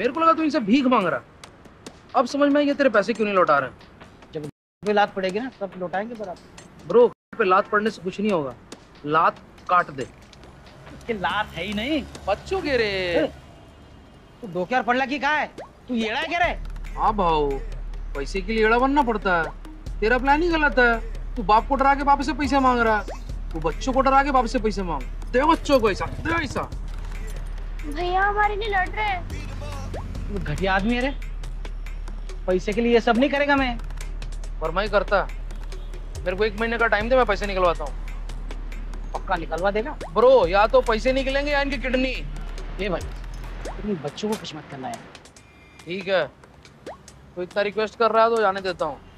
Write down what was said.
मेरे को लगा तू इनसे भीख मांग रहा। अब समझ में आई तेरे पैसे क्यों नहीं लौटा रहे। जब पे लात पड़ेगी ना तब लौटाएंगे। पर आप ब्रो पे लात पड़ने से कुछ नहीं होगा, लात काट दे। उसके लात है ही नहीं बच्चों के रे। तू दो क्या पड़ लगी कहा है, तू येड़ा कह रहे। हाँ भाऊ पैसे के लिए येड़ा बनना पड़ता है। तेरा प्लान ही गलत है। तू बाप को डरा के बाप से पैसे मांग रहा है, तू बच्चों को डरा के बाप से पैसे मांग। दे बच्चों को ऐसा, दे ऐसा। भैया हमारे लिए लड़ रहे हैं। वो घटिया आदमी है रे, पैसे के लिए ये सब नहीं करेगा। मैं फरमाई करता, मेरे को 1 महीने का टाइम दे, मैं पैसे निकलवाता हूँ। पक्का निकलवा देगा ब्रो, या तो पैसे निकलेंगे या इनकी किडनी। ये भाई तुम बच्चों को कुछ मत करना है। ठीक है, तो इतना रिक्वेस्ट कर रहा है तो जाने देता हूँ।